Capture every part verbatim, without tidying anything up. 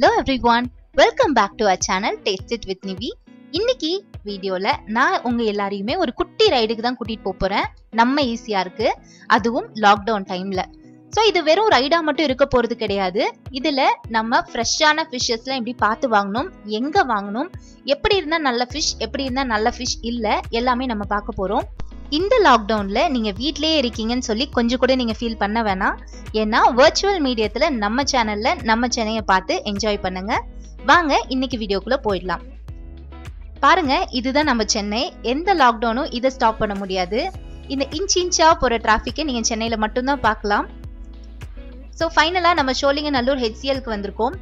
Hello everyone, welcome back to our channel Taste It with Nivi. இன்னைக்கு வீடியோல நான் உங்க எல்லாரையுமே ஒரு குட்டி ரைடுக்கு தான் கூட்டிட்டு போறேன். நம்ம ஈஸியா இருக்கு, அதுவும் லாக்டவுன் டைம்ல. சோ இது வெறும் ரைடா மட்டும் இருக்க போறது கிடையாது. இதுல நம்ம ஃப்ரெஷ்ஷான ஃபிஷ்ஸ்லாம் எப்படி பார்த்து வாங்கணும், எங்க வாங்கணும், எப்படி இருந்தா நல்ல ஃபிஷ், எப்படி இருந்தா நல்ல ஃபிஷ் இல்ல எல்லாமே நம்ம பார்க்க போறோம். இந்த லாக்டவுன்ல நீங்க வீட்லயே இருக்கீங்கன்னு சொல்லி கொஞ்சம் கூட நீங்க ஃபீல் பண்ண வேணாம். ஏன்னா வர்ச்சுவல் மீடியத்துல நம்ம சேனல்ல நம்ம சென்னையை பார்த்து என்ஜாய் பண்ணுங்க. வாங்க இன்னைக்கு வீடியோக்குள்ள போயிடலாம். பாருங்க, இதுதான் நம்ம சென்னை. எந்த லாக்டவுனும் இதை ஸ்டாப் பண்ண முடியாது. இந்த இன்ச் இன்ச்சா போற டிராஃபிக்கை நீங்க சென்னையில மட்டும்தான் பார்க்கலாம். ஸோ ஃபைனலா நம்ம சோழிங்கநல்லூர் ஹெச்சிஎல்க்கு வந்திருக்கோம்.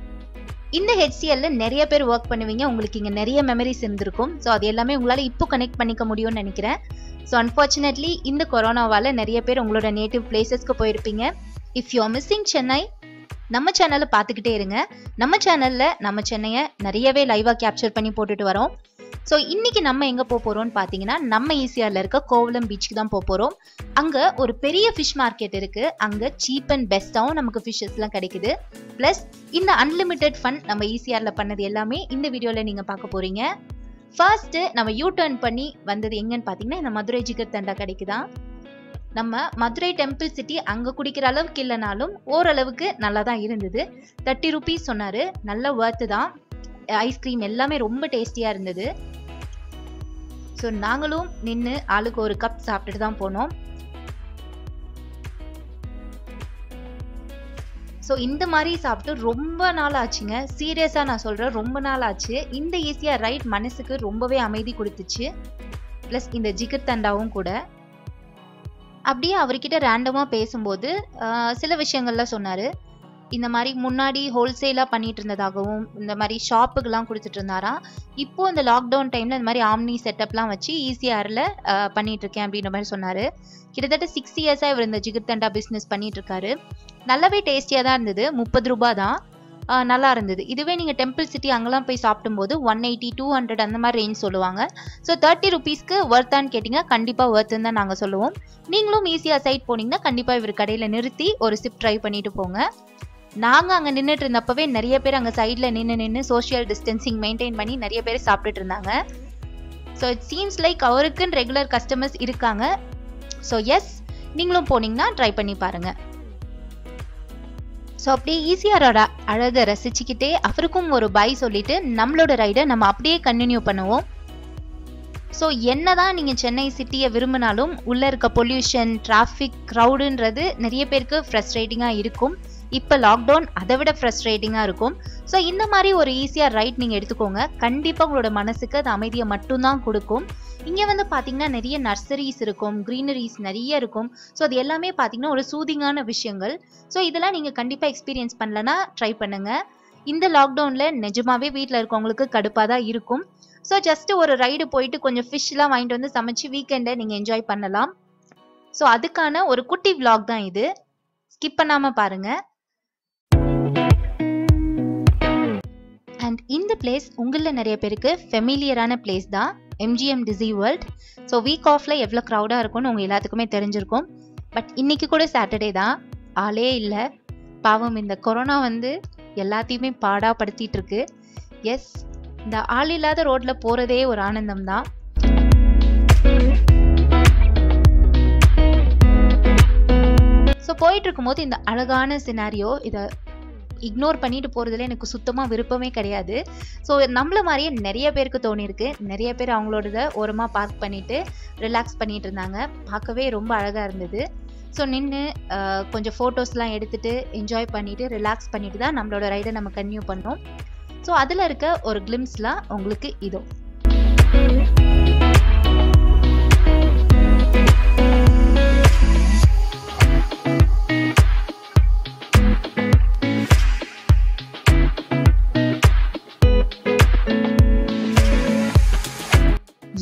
இந்த ஹெச்சிஎல்ல நிறைய பேர் ஒர்க் பண்ணுவீங்க, உங்களுக்கு இங்க நிறைய மெமரிஸ் இருந்திருக்கும். ஸோ அது எல்லாமே உங்களால இப்போ கனெக்ட் பண்ணிக்க முடியும்னு நினைக்கிறேன். ஸோ அன்ஃபார்ச்சுனேட்லி இந்த கொரோனாவால் நிறைய பேர் உங்களோட நேட்டிவ் பிளேசஸ்க்கு போயிருப்பீங்க. If you are missing Chennai, நம்ம சேனலை பார்த்துக்கிட்டே இருங்க. நம்ம சேனலில் நம்ம சென்னையை நிறையவே லைவாக கேப்சர் பண்ணி போட்டுட்டு வரோம். ஸோ இன்றைக்கி நம்ம எங்கே போக போகிறோம்னு பார்த்தீங்கன்னா, நம்ம ஈசிஆரில் இருக்க கோவலம் பீச்சுக்கு தான் போக போகிறோம். அங்கே ஒரு பெரிய ஃபிஷ் மார்க்கெட் இருக்குது. அங்கே சீப் அண்ட் பெஸ்ட்டாகவும் நமக்கு ஃபிஷ்ஷஸ்லாம் கிடைக்குது. ப்ளஸ் இந்த அன்லிமிட்டெட் ஃபன் நம்ம ஈசிஆரில் பண்ணது எல்லாமே இந்த வீடியோவில் நீங்கள் பார்க்க போகிறீங்க. ஃபர்ஸ்ட்டு நம்ம யூ டர்ன் பண்ணி வந்தது எங்கன்னு பார்த்தீங்கன்னா, இந்த மதுரை ஜிகர் தண்டா கடைக்குதான். நம்ம மதுரை டெம்பிள் சிட்டி அங்கே குடிக்கிற அளவுக்கு இல்லைனாலும் ஓரளவுக்கு நல்லா தான் இருந்தது. தேர்ட்டி ருபீஸ் சொன்னார், நல்ல ஒர்த்து தான். ஐஸ்கிரீம் எல்லாமே ரொம்ப டேஸ்டியாக இருந்தது. ஸோ நாங்களும் நின்று ஆளுக்கு ஒரு கப் சாப்பிட்டுட்டு தான் போனோம். ஸோ இந்த மாதிரி சாப்பிட்டு ரொம்ப நாள் ஆச்சுங்க. சீரியஸாக நான் சொல்கிறேன், ரொம்ப நாள் ஆச்சு. இந்த ஈஸியாக ரைட் மனசுக்கு ரொம்பவே அமைதி கொடுத்துச்சு. ப்ளஸ் இந்த ஜிகர் தண்டாவும் கூட அப்படியே அவர்கிட்ட ரேண்டமாக பேசும்போது சில விஷயங்கள்லாம் சொன்னார். இந்த மாதிரி முன்னாடி ஹோல்சேலாக பண்ணிட்டு இருந்ததாகவும், இந்த மாதிரி ஷாப்புக்கெல்லாம் கொடுத்துட்டு இருந்தாராம். இப்போது இந்த லாக்டவுன் டைமில் இந்த மாதிரி ஆம்னி செட்டப்லாம் வச்சு ஈஸிஆரில் பண்ணிகிட்ருக்கேன் அப்படின்ற மாதிரி சொன்னார். கிட்டத்தட்ட சிக்ஸ் இயர்ஸாக இவர் இந்த ஜிகர் தண்டா பிஸ்னஸ் பண்ணிகிட்ருக்காரு. நல்லாவே டேஸ்டியாக தான் இருந்தது. முப்பது ரூபா தான், நல்லா இருந்தது. இதுவே நீங்கள் டெம்பிள் சிட்டி அங்கெல்லாம் போய் சாப்பிடும்போது ஒன் எயிட்டி டூ ஹண்ட்ரட் அந்த மாதிரி ரேஞ்ச் சொல்லுவாங்க. ஸோ தேர்ட்டி ருபீஸ்க்கு ஒர்த்தான்னு கேட்டிங்கன்னா கண்டிப்பாக ஒர்த்துன்னு தான் நாங்கள் சொல்லுவோம். நீங்களும் ஈஸியாக சைட் போனீங்கன்னா கண்டிப்பாக இவர் கடையில் நிறுத்தி ஒரு சிப் ட்ரை பண்ணிட்டு போங்க. நாங்கள் அங்கே நின்றுட்டு இருந்தப்பவே நிறைய பேர் அங்கே சைடில் நின்று நின்று சோஷியல் டிஸ்டன்சிங் மெயின்டைன் பண்ணி நிறைய பேர் சாப்பிட்டுட்டு இருந்தாங்க. ஸோ இட் சீம்ஸ் லைக் அவருக்குன்னு ரெகுலர் கஸ்டமர்ஸ் இருக்காங்க. ஸோ எஸ், நீங்களும் போனீங்கன்னா ட்ரை பண்ணி பாருங்கள். ஸோ அப்படியே ஈஸியாரோட அழகை ரசிச்சுக்கிட்டே அவருக்கும் ஒரு பை சொல்லிட்டு நம்மளோட ரைடை நம்ம அப்படியே கண்டினியூ பண்ணுவோம். ஸோ என்ன தான் நீங்கள் சென்னை சிட்டியை விரும்பினாலும் உள்ளே இருக்க பொல்யூஷன், டிராஃபிக், க்ரௌடுன்றது நிறைய பேருக்கு ஃப்ரஸ்ட்ரேட்டிங்காக இருக்கும். இப்போ லாக்டவுன் அதை விட ஃப்ரஸ்ட்ரேட்டிங்காக இருக்கும். ஸோ இந்த மாதிரி ஒரு ஈஸியாக ரைட் நீங்கள் எடுத்துக்கோங்க. கண்டிப்பாக உங்களோட மனசுக்கு அது அமைதியை மட்டும்தான் கொடுக்கும். இங்கே வந்து பார்த்தீங்கன்னா நிறைய நர்சரிஸ் இருக்கும், க்ரீனரிஸ் நிறைய இருக்கும். ஸோ அது எல்லாமே பார்த்தீங்கன்னா ஒரு சூதிங்கான விஷயங்கள். ஸோ இதெல்லாம் நீங்கள் கண்டிப்பாக எக்ஸ்பீரியன்ஸ் பண்ணலன்னா ட்ரை பண்ணுங்கள். இந்த லாக்டவுனில் நிஜமாகவே வீட்டில் இருக்கவங்களுக்கு கடுப்பாக தான் இருக்கும். ஸோ ஜஸ்ட்டு ஒரு ரைடு போயிட்டு கொஞ்சம் ஃபிஷ்லாம் வாங்கிட்டு வந்து சமைச்சு வீக்கெண்டை நீங்கள் என்ஜாய் பண்ணலாம். ஸோ அதுக்கான ஒரு குட்டி விளாக் தான் இது, ஸ்கிப் பண்ணாமல் பாருங்கள். அண்ட் இந்த பிளேஸ் உங்களில் நிறைய பேருக்கு ஃபெமிலியரான பிளேஸ் தான், MGM Dizzee world. So week ஆஃபில் எவ்வளோ க்ரௌடாக இருக்கும்னு உங்கள் எல்லாத்துக்குமே தெரிஞ்சிருக்கும். பட் இன்றைக்கி கூட சாட்டர்டே தான், ஆளே இல்லை. பாவம், இந்த கொரோனா வந்து எல்லாத்தையுமே பாடாப்படுத்திகிட்டு இருக்கு. எஸ், இந்த ஆள் இல்லாத ரோட்டில் போகிறதே ஒரு ஆனந்தம் தான். ஸோ போயிட்டு இருக்கும்போது இந்த அழகான சினாரியோ இதை இக்னோர் பண்ணிட்டு போகிறதுல எனக்கு சுத்தமாக விருப்பமே கிடையாது. ஸோ நம்மள மாதிரியே நிறைய பேருக்கு தோணியிருக்கு. நிறைய பேர் அவங்களோடத ஓரமாக பார்க் பண்ணிவிட்டு ரிலாக்ஸ் பண்ணிகிட்டு இருந்தாங்க. பார்க்கவே ரொம்ப அழகாக இருந்தது. ஸோ நின்று கொஞ்சம் ஃபோட்டோஸ்லாம் எடுத்துகிட்டு என்ஜாய் பண்ணிவிட்டு ரிலாக்ஸ் பண்ணிவிட்டு தான் நம்மளோட ரைடை நம்ம கன்டினியூ பண்ணோம். ஸோ அதில் இருக்க ஒரு கிளிம்ஸ்லாம் உங்களுக்கு இதோ.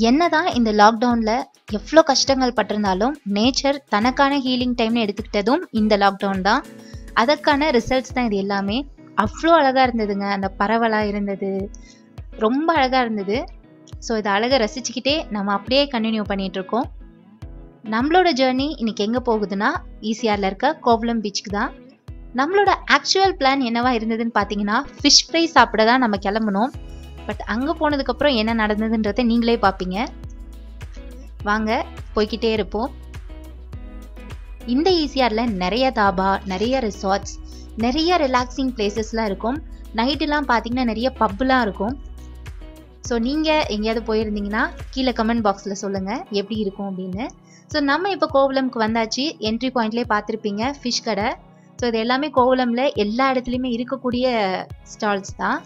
என்னதான் இந்த லாக்டவுன்ல எவ்வளோ கஷ்டங்கள் பட்டிருந்தாலும் நேச்சர் தனக்கான ஹீலிங் டைம்னு எடுத்துக்கிட்டதும் இந்த லாக்டவுன் தான். அதற்கான ரிசல்ட்ஸ் தான் இது எல்லாமே. அவ்வளோ அழகாக இருந்ததுங்க, அந்த பரவலாக இருந்தது, ரொம்ப அழகாக இருந்தது. ஸோ இதை அழகாக ரசிச்சுக்கிட்டே நம்ம அப்படியே கண்டினியூ பண்ணிகிட்டு இருக்கோம். நம்மளோட ஜேர்னி இன்னைக்கு எங்கே போகுதுன்னா ஈசிஆரில் இருக்க கோவலம் பீச்சுக்கு தான். நம்மளோட ஆக்சுவல் பிளான் என்னவா இருந்ததுன்னு பார்த்தீங்கன்னா ஃபிஷ் ஃப்ரை சாப்பிட தான் நம்ம கிளம்பணும். பட் அங்கே போனதுக்கப்புறம் என்ன நடந்ததுன்றதை நீங்களே பார்ப்பீங்க. வாங்க போய்கிட்டே இருப்போம். இந்த ஈசிஆரில் நிறைய தாபா, நிறைய ரிசார்ட்ஸ், நிறைய ரிலாக்ஸிங் பிளேசஸ்லாம் இருக்கும். நைட்டுலாம் பார்த்தீங்கன்னா நிறைய பப்புலாம் இருக்கும். ஸோ நீங்கள் எங்கேயாவது போயிருந்தீங்கன்னா கீழே கமெண்ட் பாக்ஸில் சொல்லுங்கள் எப்படி இருக்கும் அப்படின்னு. ஸோ நம்ம இப்போ கோவலம்க்கு வந்தாச்சு. என்ட்ரி பாயிண்ட்லேயே பார்த்துருப்பீங்க ஃபிஷ் கடை. ஸோ இது எல்லாமே கோவலமில் எல்லா இடத்துலையுமே இருக்கக்கூடிய ஸ்டால்ஸ் தான்.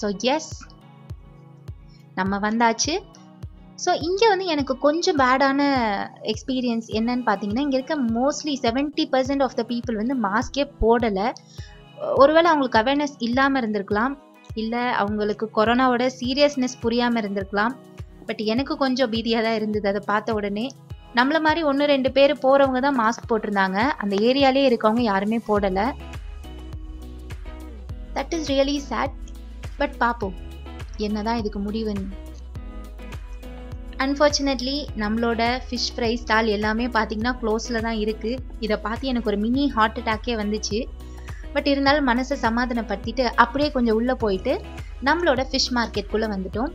ஸோ எஸ், நம்ம வந்தாச்சு. ஸோ இங்கே வந்து எனக்கு கொஞ்சம் பேடான எக்ஸ்பீரியன்ஸ் என்னன்னு பார்த்தீங்கன்னா, இங்கே இருக்க mostly seventy percent of the people வந்து மாஸ்கே போடலை. ஒருவேளை அவங்களுக்கு அவேர்னஸ் இல்லாமல் இருந்திருக்கலாம், இல்லை அவங்களுக்கு கொரோனாவோட சீரியஸ்னஸ் புரியாமல் இருந்திருக்கலாம். பட் எனக்கு கொஞ்சம் பீதியாக தான் இருந்தது அதை பார்த்த உடனே. நம்மள மாதிரி ஒன்று ரெண்டு பேர் போகிறவங்க தான் மாஸ்க் போட்டிருந்தாங்க, அந்த ஏரியாலே இருக்கவங்க யாருமே போடலை. That is really sad. But பார்ப்போம் என்னதான் இதுக்கு முடிவுன்னு. அன்ஃபார்ச்சுனேட்லி நம்மளோட ஃபிஷ் ஃப்ரை ஸ்டால் எல்லாமே பார்த்தீங்கன்னா க்ளோஸில் தான் இருக்குது. இதை பார்த்து எனக்கு ஒரு மினி ஹார்ட் அட்டாக்கே வந்துச்சு. பட் இருந்தாலும் மனசை சமாதானப்படுத்திட்டு அப்படியே கொஞ்சம் உள்ளே போயிட்டு நம்மளோட ஃபிஷ் மார்க்கெட்குள்ளே வந்துட்டோம்.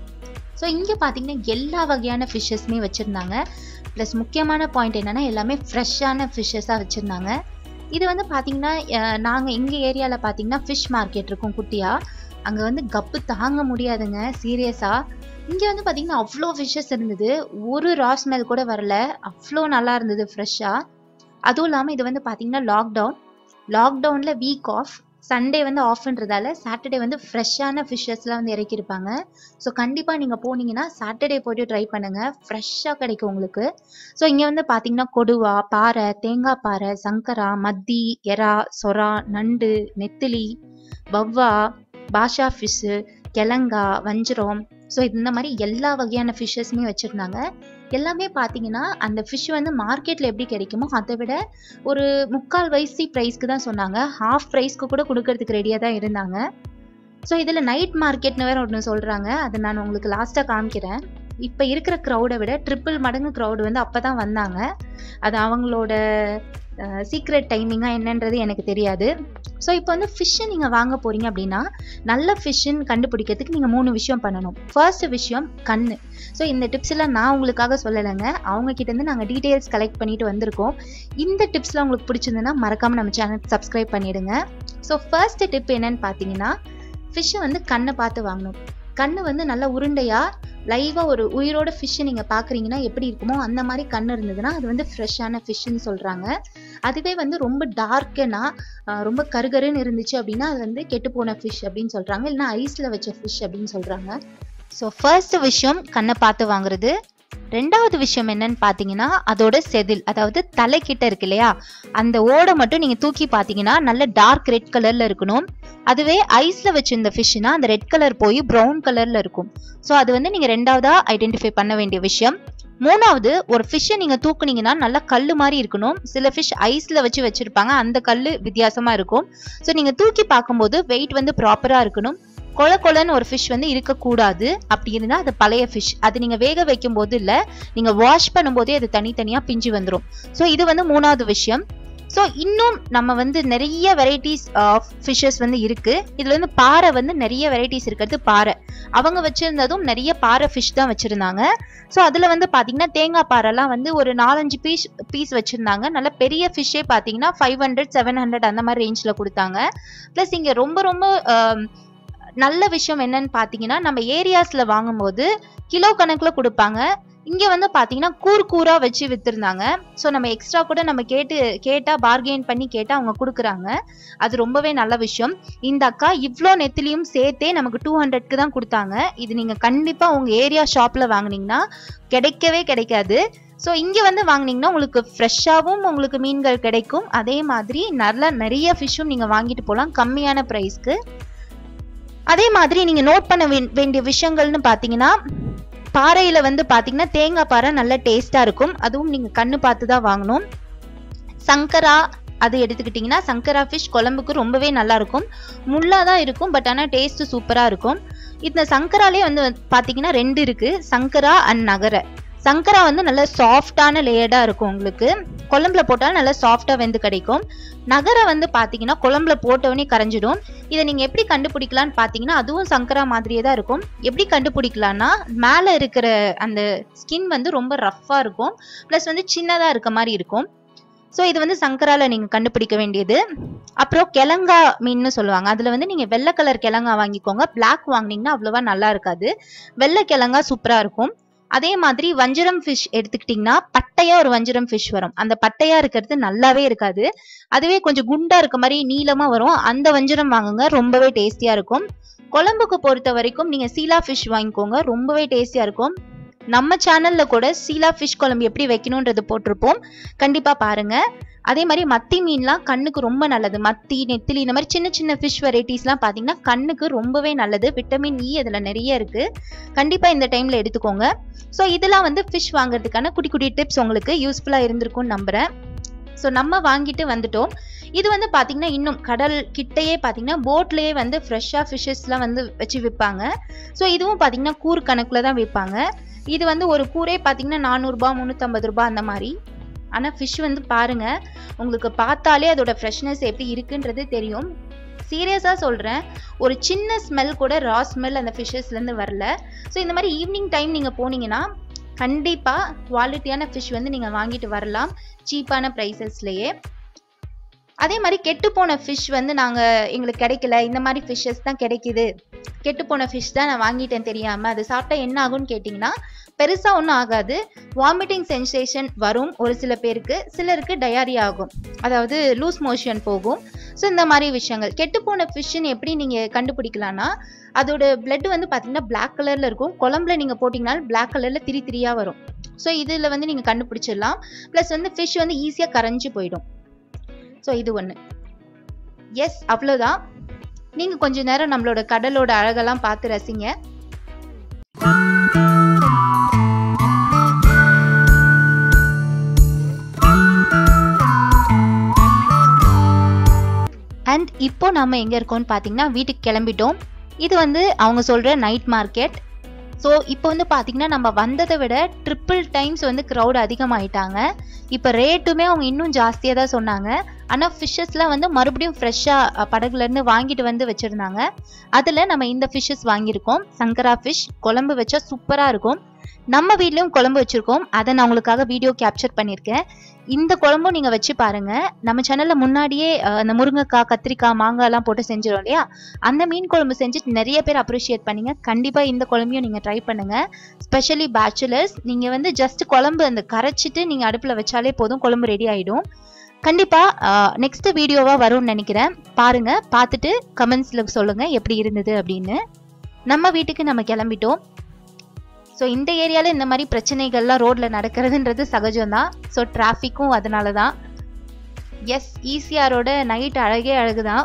ஸோ இங்கே பார்த்தீங்கன்னா எல்லா வகையான ஃபிஷ்ஷஸ்மே வச்சுருந்தாங்க. ப்ளஸ் முக்கியமான பாயிண்ட் என்னென்னா எல்லாமே ஃப்ரெஷ்ஷான ஃபிஷ்ஷஸாக வச்சுருந்தாங்க. இது வந்து பார்த்திங்கன்னா நாங்கள் எங்கள் ஏரியாவில் பார்த்திங்கன்னா ஃபிஷ் மார்க்கெட் இருக்கும் குட்டியாக. அங்கே வந்து கப்பு தாங்க முடியாதுங்க சீரியஸாக. இங்கே வந்து பார்த்திங்கன்னா அவ்வளோ ஃபிஷ்ஷஸ் இருந்தது, ஒரு ரா ஸ்மெல் கூட வரல, அவ்வளோ நல்லா இருந்தது ஃப்ரெஷ்ஷாக. அதுவும் இல்லாமல் இது வந்து பார்த்திங்கன்னா லாக்டவுன், லாக்டவுனில் வீக் ஆஃப், சண்டே வந்து ஆஃப்ன்றதால சாட்டர்டே வந்து ஃப்ரெஷ்ஷான ஃபிஷ்ஷஸ்லாம் வந்து இறக்கியிருப்பாங்க. ஸோ கண்டிப்பாக நீங்கள் போனீங்கன்னா சாட்டர்டே போய்ட்டு ட்ரை பண்ணுங்கள், ஃப்ரெஷ்ஷாக கிடைக்கும் உங்களுக்கு. ஸோ இங்கே வந்து பார்த்தீங்கன்னா கொடுவா, பாறை, தேங்காய் பாறை, சங்கரா, மத்தி, எறா, சொரா, நண்டு, நெத்திலி, வவ்வா, பாஷா ஃபிஷ்ஷு, கிழங்கா, வஞ்சிரம், ஸோ இந்த மாதிரி எல்லா வகையான ஃபிஷ்ஷஸுமே வச்சுருந்தாங்க. எல்லாமே பார்த்தீங்கன்னா அந்த ஃபிஷ் வந்து மார்க்கெட்டில் எப்படி கிடைக்குமோ அதை விட ஒரு முக்கால் வயசு ப்ரைஸ்க்கு தான் சொன்னாங்க. ஹாஃப் ப்ரைஸ்க்கு கூட கொடுக்கறதுக்கு ரெடியாக தான் இருந்தாங்க. ஸோ இதில் நைட் மார்க்கெட்னு வேறு ஒன்று சொல்கிறாங்க, அதை நான் உங்களுக்கு லாஸ்ட்டாக காமிக்கிறேன். இப்போ இருக்கிற க்ரௌடை விட ட்ரிப்பிள் மடங்கு க்ரௌடு வந்து அப்போ தான் வந்தாங்க. அது அவங்களோட சீக்ரெட் டைமிங்காக என்னன்றது எனக்கு தெரியாது. ஸோ இப்போ வந்து ஃபிஷ்ஷை நீங்கள் வாங்க போகிறீங்க அப்படின்னா நல்ல ஃபிஷ்ஷுன்னு கண்டுபிடிக்கிறதுக்கு நீங்கள் மூணு விஷயம் பண்ணணும். ஃபர்ஸ்ட்டு விஷயம் கண். ஸோ இந்த டிப்ஸ்லாம் நான் உங்களுக்காக சொல்லலைங்க, அவங்கக்கிட்டேருந்து நாங்கள் டீட்டெயில்ஸ் கலெக்ட் பண்ணிட்டு வந்திருக்கோம். இந்த டிப்ஸ்லாம் உங்களுக்கு பிடிச்சிருந்துன்னா மறக்காமல் நம்ம சேனல் சப்ஸ்கிரைப் பண்ணிவிடுங்க. ஸோ ஃபர்ஸ்ட்டு டிப் என்னன்னு பார்த்தீங்கன்னா ஃபிஷ்ஷை வந்து கண்ணை பார்த்து வாங்கணும். கண்ணு வந்து நல்லா உருண்டையாக லைவாக ஒரு உயிரோட ஃபிஷ்ஷை நீங்கள் பார்க்குறீங்கன்னா எப்படி இருக்குமோ அந்த மாதிரி கண் இருந்ததுன்னா அது வந்து ஃப்ரெஷ்ஷான ஃபிஷ்ஷுன்னு சொல்கிறாங்க. அதுவே வந்து ரொம்ப டார்க்குன்னா ரொம்ப கருகருன்னு இருந்துச்சு அப்படின்னா அது வந்து கெட்டுப்போன ஃபிஷ் அப்படின்னு சொல்கிறாங்க, இல்லைனா ஐஸில் வச்ச ஃபிஷ் அப்படின்னு சொல்கிறாங்க. ஸோ ஃபர்ஸ்ட்டு விஷயம் கண்ணை பார்த்து வாங்குறது. ரெண்டாவது விஷயம் என்னன்னு பார்த்தீங்கன்னா அதோட செதில், அதாவது தலைக்கிட்ட இருக்கு இல்லையா, அந்த ஓடை மட்டும் நீங்கள் தூக்கி பார்த்தீங்கன்னா நல்ல டார்க் ரெட் கலரில் இருக்கணும். அதுவே ஐஸில் வச்சிருந்த ஃபிஷ்னா அந்த ரெட் கலர் போய் ப்ரௌன் கலரில் இருக்கும். ஸோ அது வந்து நீங்கள் ரெண்டாவதாக ஐடென்டிஃபை பண்ண வேண்டிய விஷயம். மூணாவது, ஒரு ஃபிஷ்ஷை நீங்கள் தூக்குனீங்கன்னா நல்லா கல் மாதிரி இருக்கணும். சில ஃபிஷ் ஐஸில் வச்சு வச்சுருப்பாங்க, அந்த கல் வித்தியாசமாக இருக்கும். ஸோ நீங்கள் தூக்கி பார்க்கும்போது வெயிட் வந்து ப்ராப்பராக இருக்கணும். கொல கொலன்னு ஒரு ஃபிஷ் வந்து இருக்கக்கூடாது. அப்படி இருந்தால் அது பழைய ஃபிஷ். அது நீங்கள் வேக வைக்கும் போது இல்லை, நீங்கள் வாஷ் பண்ணும்போதே அது தனித்தனியாக பிஞ்சு வந்துடும். ஸோ இது வந்து மூணாவது விஷயம். ஸோ இன்னும் நம்ம வந்து நிறைய வெரைட்டிஸ் ஆஃப் ஃபிஷ்ஷஸ் வந்து இருக்குது. இதில் வந்து பாறை வந்து நிறைய வெரைட்டிஸ் இருக்கிறது. பாறை அவங்க வச்சுருந்ததும் நிறைய பாறை ஃபிஷ் தான் வச்சுருந்தாங்க. ஸோ அதில் வந்து பார்த்திங்கன்னா தேங்காய் பாறைலாம் வந்து ஒரு நாலஞ்சு பீஸ் பீஸ் வச்சுருந்தாங்க. நல்ல பெரிய ஃபிஷ்ஷே பார்த்திங்கன்னா ஃபைவ் ஹண்ட்ரட் செவன் ஹண்ட்ரட் அந்த மாதிரி ரேஞ்சில் கொடுத்தாங்க. ப்ளஸ் இங்கே ரொம்ப ரொம்ப நல்ல விஷயம் என்னன்னு பார்த்தீங்கன்னா நம்ம ஏரியாஸில் வாங்கும்போது கிலோ கணக்கில் கொடுப்பாங்க. இங்கே வந்து பார்த்தீங்கன்னா கூர் கூராக வச்சு விற்றுருந்தாங்க. ஸோ நம்ம எக்ஸ்ட்ரா கூட நம்ம கேட்டு கேட்டால் பார்கெயின் பண்ணி கேட்டால் அவங்க கொடுக்குறாங்க. அது ரொம்பவே நல்ல விஷயம். இந்த அக்கா இவ்வளோ நெத்திலையும் சேர்த்தே நமக்கு டூ ஹண்ட்ரட்க்கு தான் கொடுத்தாங்க. இது நீங்கள் கண்டிப்பாக உங்கள் ஏரியா ஷாப்பில் வாங்கினீங்கன்னா கிடைக்கவே கிடைக்காது. ஸோ இங்கே வந்து வாங்கினீங்கன்னா உங்களுக்கு ஃப்ரெஷ்ஷாகவும் உங்களுக்கு மீன்கள் கிடைக்கும். அதே மாதிரி நல்ல நிறைய ஃபிஷ்ஷும் நீங்கள் வாங்கிட்டு போகலாம் கம்மியான ப்ரைஸ்க்கு. அதே மாதிரி நீங்கள் நோட் பண்ண வேண்டிய விஷயங்கள்னு பார்த்தீங்கன்னா பாறையில வந்து பாத்தீங்கன்னா தேங்காய் பாறை நல்ல டேஸ்டா இருக்கும். அதுவும் நீங்க கண்ணு பார்த்து தான் வாங்கணும். சங்கரா அது எடுத்துக்கிட்டீங்கன்னா சங்கரா ஃபிஷ் குழம்புக்கு ரொம்பவே நல்லா இருக்கும். முள்ளா தான் இருக்கும், பட் ஆனால் டேஸ்ட் சூப்பரா இருக்கும். இந்த சங்கராலே வந்து பாத்தீங்கன்னா ரெண்டு இருக்கு, சங்கரா அண்ட் நகரை. சங்கரா வந்து நல்ல சாஃப்டான லேயர்டா இருக்கும், உங்களுக்கு குழம்புல போட்டாலும் நல்லா சாஃப்டா வெந்து கிடைக்கும். நகரை வந்து பாத்தீங்கன்னா குழம்புல போட்டவனே கரைஞ்சிடும். இதை நீங்க எப்படி கண்டுபிடிக்கலான்னு பாத்தீங்கன்னா அதுவும் சங்கரா மாதிரியே தான் இருக்கும். எப்படி கண்டுபிடிக்கலாம்னா மேல இருக்கிற அந்த ஸ்கின் வந்து ரொம்ப ரஃப்பா இருக்கும், பிளஸ் வந்து சின்னதா இருக்க மாதிரி இருக்கும். ஸோ இது வந்து சங்கரால நீங்க கண்டுபிடிக்க வேண்டியது. அப்புறம் கிழங்கா மீன்னு சொல்லுவாங்க, அதுல வந்து நீங்க வெள்ளை கலர் கிழங்கா வாங்கிக்கோங்க. பிளாக் வாங்கினீங்கன்னா அவ்வளவா நல்லா இருக்காது, வெள்ளை கிழங்கா சூப்பரா இருக்கும். அதே மாதிரி வஞ்சரம் ஃபிஷ் எடுத்துக்கிட்டீங்கன்னா பட்டையா ஒரு வஞ்சரம் ஃபிஷ் வரும், அந்த பட்டையா இருக்கிறது நல்லாவே இருக்காது. அதுவே கொஞ்சம் குண்டா இருக்க மாதிரி நீளமா வரும், அந்த வஞ்சரம் வாங்குங்க, ரொம்பவே டேஸ்டியா இருக்கும். கொழம்புக்கு பொறுத்த வரைக்கும் நீங்க சீலா ஃபிஷ் வாங்கிக்கோங்க, ரொம்பவே டேஸ்டியா இருக்கும். நம்ம சேனல்ல கூட சீலா ஃபிஷ் குழம்பு எப்படி வைக்கணும்ன்றது போட்டிருப்போம், கண்டிப்பா பாருங்க. அதே மாதிரி மத்தி மீன்லாம் கண்ணுக்கு ரொம்ப நல்லது. மத்தி, நெத்திலி இந்த மாதிரி சின்ன சின்ன ஃபிஷ் வெரைட்டிஸ்லாம் பார்த்தீங்கன்னா கண்ணுக்கு ரொம்பவே நல்லது. விட்டமின் இ அதில் நிறைய இருக்கு, கண்டிப்பாக இந்த டைமில் எடுத்துக்கோங்க. ஸோ இதெல்லாம் வந்து ஃபிஷ் வாங்குறதுக்கான குட்டி குட்டி டிப்ஸ் உங்களுக்கு யூஸ்ஃபுல்லாக இருந்திருக்கும்னு நம்புகிறேன். ஸோ நம்ம வாங்கிட்டு வந்துட்டோம். இது வந்து பார்த்தீங்கன்னா இன்னும் கடல் கிட்டையே பார்த்தீங்கன்னா போட்லேயே வந்து ஃப்ரெஷ்ஷாக ஃபிஷ்ஷஸ்லாம் வந்து வச்சு விற்பாங்க. ஸோ இதுவும் பார்த்தீங்கன்னா கூறு கணக்கில் தான் விற்பாங்க. இது வந்து ஒரு கூரே பார்த்தீங்கன்னா நானூறுரூபா முந்நூற்றம்பது ரூபா அந்த மாதிரி. ஆனால் ஃபிஷ் வந்து பாருங்கள், உங்களுக்கு பார்த்தாலே அதோட ஃப்ரெஷ்னஸ் எப்படி இருக்குன்றது தெரியும். சீரியஸாக சொல்கிறேன், ஒரு சின்ன ஸ்மெல் கூட ரா ஸ்மெல் அந்த ஃபிஷ்ஷஸ்லேருந்து வரல. ஸோ இந்த மாதிரி ஈவினிங் டைம் நீங்கள் போனீங்கன்னா கண்டிப்பாக குவாலிட்டியான ஃபிஷ் வந்து நீங்கள் வாங்கிட்டு வரலாம், சீப்பான ப்ரைஸஸ்லேயே. அதே மாதிரி கெட்டு போன ஃபிஷ் வந்து நாங்கள் எங்களுக்கு கிடைக்கல, இந்த மாதிரி ஃபிஷ்ஷஸ் தான் கிடைக்குது, கெட்டு போன ஃபிஷ் தான் நான் வாங்கிட்டேன் தெரியாமல், அது சாப்பிட்டா என்ன ஆகும்னு கேட்டிங்கன்னா பெருசாக ஒன்றும் ஆகாது. வாமிட்டிங் சென்சேஷன் வரும் ஒரு சில பேருக்கு, சிலருக்கு டயாரி ஆகும், அதாவது லூஸ் மோஷன் போகும். ஸோ இந்த மாதிரி விஷயங்கள். கெட்டு போன ஃபிஷ்ஷுன்னு எப்படி நீங்கள் கண்டுபிடிக்கலான்னா அதோட பிளட் வந்து பார்த்தீங்கன்னா பிளாக் கலரில் இருக்கும், குழம்புல நீங்கள் போட்டிங்கனாலும் பிளாக் கலரில் திரி திரியாக வரும். ஸோ இதில் வந்து நீங்கள் கண்டுபிடிச்சிடலாம். ப்ளஸ் வந்து ஃபிஷ் வந்து ஈஸியாக கரைஞ்சி போயிடும். ஸோ இது ஒன்று. எஸ், அவ்வளோதான். நீங்கள் கொஞ்ச நேரம் நம்மளோட கடலோட அழகெல்லாம் பார்த்து ரசிங்க. அண்ட் இப்போ நம்ம எங்கே இருக்கோம்னு பார்த்தீங்கன்னா வீட்டுக்கு கிளம்பிட்டோம். இது வந்து அவங்க சொல்கிற நைட் மார்க்கெட். ஸோ இப்போ வந்து பார்த்தீங்கன்னா நம்ம வந்ததை விட ட்ரிப்பிள் டைம்ஸ் வந்து க்ரௌட் அதிகமாகிட்டாங்க. இப்போ ரேட்டுமே அவங்க இன்னும் ஜாஸ்தியாக தான் சொன்னாங்க. ஆனால் ஃபிஷ்ஷஸ்லாம் வந்து மறுபடியும் ஃப்ரெஷ்ஷாக படகுலேருந்து வாங்கிட்டு வந்து வச்சுருந்தாங்க. அதில் நம்ம இந்த ஃபிஷ்ஷஸ் வாங்கியிருக்கோம். சங்கரா ஃபிஷ் குழம்பு வச்சா சூப்பராக இருக்கும். நம்ம வீட்லேயும் குழம்பு வச்சுருக்கோம், அதை நான் உங்களுக்காக வீடியோ கேப்சர் பண்ணியிருக்கேன். இந்த குழம்பும் நீங்கள் வச்சு பாருங்கள். நம்ம சேனலில் முன்னாடியே அந்த முருங்கைக்காய், கத்திரிக்காய், மாங்காய்லாம் போட்டு செஞ்சிடும் இல்லையா, அந்த மீன் குழம்பு செஞ்சு நிறைய பேர் அப்ரிஷியேட் பண்ணிங்க. கண்டிப்பாக இந்த குழம்பையும் நீங்கள் ட்ரை பண்ணுங்கள், ஸ்பெஷலி பேச்சுலர்ஸ். நீங்கள் வந்து ஜஸ்ட் குழம்பு அந்த கரைச்சிட்டு நீங்கள் அடுப்பில் வச்சாலே போதும், குழம்பு ரெடி ஆகிடும். கண்டிப்பாக நெக்ஸ்ட் வீடியோவாக வரும்னு நினைக்கிறேன். பாருங்கள், பார்த்துட்டு கமெண்ட்ஸில் சொல்லுங்கள் எப்படி இருந்தது அப்படின்னு. நம்ம வீட்டுக்கு நம்ம கிளம்பிட்டோம். ஸோ இந்த ஏரியாவில் இந்த மாதிரி பிரச்சனைகள்லாம் ரோடில் நடக்கிறதுன்றது சகஜம்தான். ஸோ டிராஃபிக்கும் அதனால தான். எஸ், ஈசிஆரோட நைட் அழகே அழகு தான்.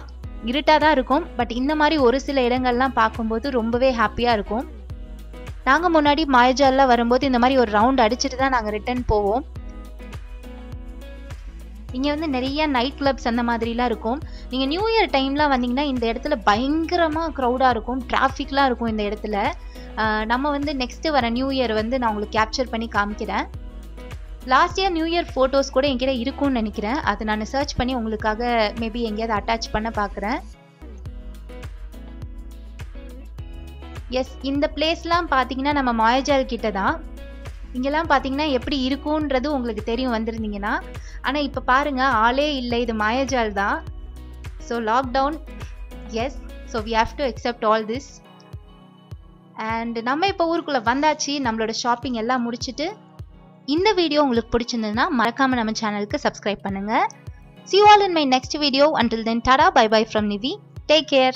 இருட்டாக தான் இருக்கும், பட் இந்த மாதிரி ஒரு சில இடங்கள்லாம் பார்க்கும்போது ரொம்பவே ஹாப்பியாக இருக்கும். நாங்கள் முன்னாடி மாயஜாலெலாம் வரும்போது இந்த மாதிரி ஒரு ரவுண்ட் அடிச்சுட்டு தான் நாங்கள் ரிட்டர்ன் போவோம். இங்கே வந்து நிறைய நைட் கிளப்ஸ் அந்த மாதிரிலாம் இருக்கும். நீங்கள் நியூ இயர் டைம்லாம் வந்தீங்கன்னா இந்த இடத்துல பயங்கரமாக க்ரௌடாக இருக்கும், டிராஃபிக்லாம் இருக்கும் இந்த இடத்துல. நம்ம வந்து நெக்ஸ்ட்டு வர நியூ இயர் வந்து நான் உங்களுக்கு கேப்சர் பண்ணி காமிக்கிறேன். Last year new year photos கூட என்கிட்ட இருக்கும்னு நினைக்கிறேன். அதை நான் சர்ச் பண்ணி உங்களுக்காக மேபி எங்கேயாவது அட்டாச் பண்ண பார்க்குறேன். எஸ், இந்த பிளேஸ்லாம் பார்த்தீங்கன்னா நம்ம மாயஜால் கிட்ட தான். இங்கெல்லாம் பார்த்தீங்கன்னா எப்படி இருக்கும்ன்றது உங்களுக்கு தெரியும் வந்திருந்தீங்கன்னா. ஆனால் இப்போ பாருங்கள், ஆளே இல்லை, இது மாயஜால் தான். So lockdown. Yes, so we have to accept all this. And நம்ம இப்போ ஊருக்குள்ளே வந்தாச்சு, நம்மளோட ஷாப்பிங் எல்லாம் முடிச்சுட்டு. இந்த வீடியோ உங்களுக்கு பிடிச்சிருந்ததுன்னா மறக்காமல் நம்ம சேனலுக்கு சப்ஸ்கிரைப் பண்ணுங்கள். See you all in my next video. Until then, tada, bye bye from Nivi. Take care.